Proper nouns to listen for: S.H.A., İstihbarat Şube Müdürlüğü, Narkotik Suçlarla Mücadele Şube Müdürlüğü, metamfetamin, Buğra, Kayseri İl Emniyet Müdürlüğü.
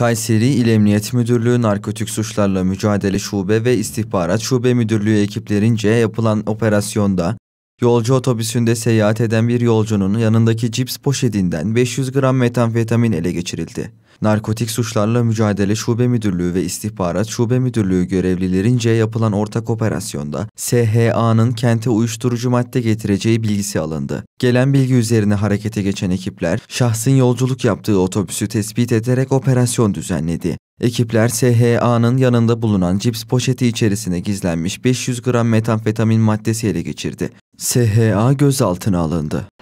Kayseri İl Emniyet Müdürlüğü Narkotik Suçlarla Mücadele Şube ve İstihbarat Şube Müdürlüğü ekiplerince yapılan operasyonda, yolcu otobüsünde seyahat eden bir yolcunun yanındaki cips poşetinden 500 gram metamfetamin ele geçirildi. Narkotik Suçlarla Mücadele Şube Müdürlüğü ve İstihbarat Şube Müdürlüğü görevlilerince yapılan ortak operasyonda SHA'nın kente uyuşturucu madde getireceği bilgisi alındı. Gelen bilgi üzerine harekete geçen ekipler, şahsın yolculuk yaptığı otobüsü tespit ederek operasyon düzenledi. Ekipler SHA'nın yanında bulunan cips poşeti içerisine gizlenmiş 500 gram metamfetamin maddesi ele geçirdi. SHA gözaltına alındı.